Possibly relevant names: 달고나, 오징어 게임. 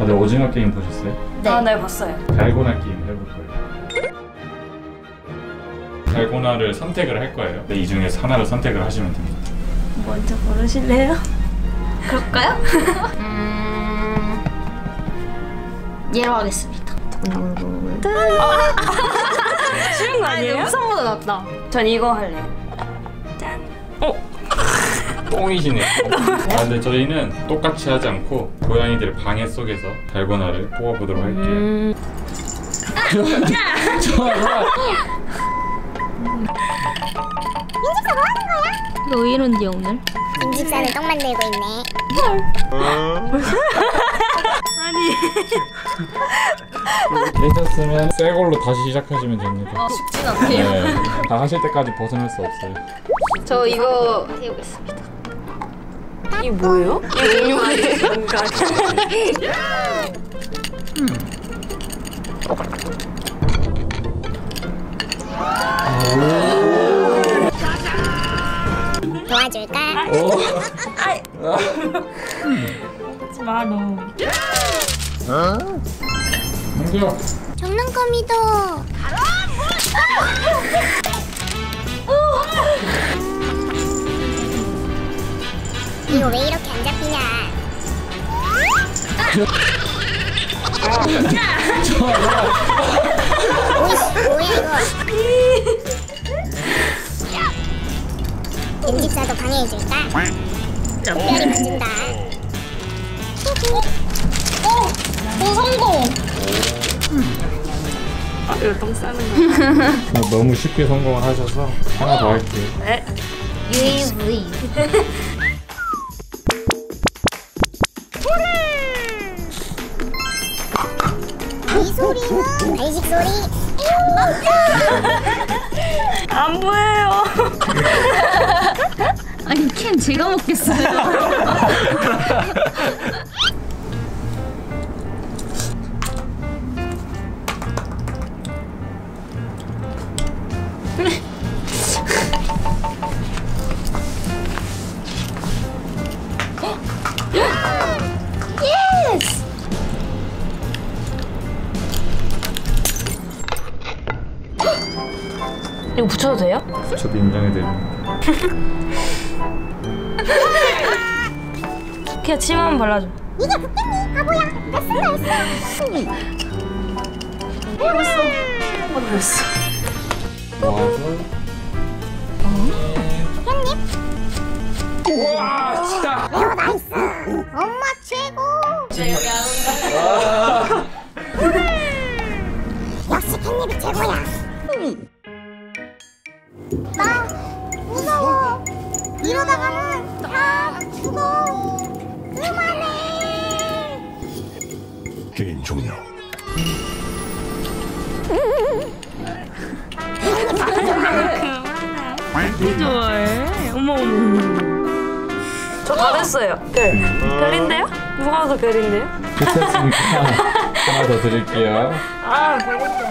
다들 오징어 게임 보셨어요? 네. 아, 네, 봤어요. 달고나 게임 해볼 거예요. 달고나를 선택을 할 거예요. 네, 이 중에서 하나를 선택을 하시면 됩니다. 먼저 고르실래요? 그럴까요? 얘로 하겠습니다. 쉬운 거 아니에요? 아니, 우선보다 낫다. 전 이거 할래요. 짠. 뽕이시네요. 아, 근데 저희는 똑같이 하지 않고 고양이들 방해 속에서 달고나를 뽑아보도록 할게요. 좋아, 좋아. 민집사 뭐 하는 거야? 너 왜 이런데 오늘? 민집사는 떡 만들고 있네. 아니. 되셨으면 새 걸로 다시 시작하시면 됩니다. 쉽진 않네요. 네, 다 하실 때까지 벗어날 수 없어요. 저 이거 해보겠습니다. 이게 뭐예요? 이게 음료인데? 뭔가 도와줄까? 하지 마, 너. 어? 장난감이다. 이거 왜 이렇게 안 잡히냐? 뭐야 이거? 민집사도 방해해줄까? 특별히 만진다. 오, 성공! 아, 이거 똥 싸는 거야. 너무 쉽게 성공을 하셔서 하나 더 할게요. 네. UAV. 이 소리는 간식 소리. 안 보여요. 아니, 캔 제가 먹겠어요. 이거 붙여도 돼요? 붙여도 인정해드립니다. 그냥 침만 발라줘. 이게 붙겠니? 바보야. 나 쓴다 했어. 해버렸어. 해버렸어. 형님? 와, 진짜. 오, 나이스. 엄마 최고. 최고. 역시 캣닙이 최고야. 나 무서워. 이러다가는 다 죽어. 그만해. 게임 종료. 좋아해. 어머. 저 다 됐어요. 네. 별인데요? 누가 봐도 별인데요? 됐습니까? 하나 더 드릴게요. 아, 별인데.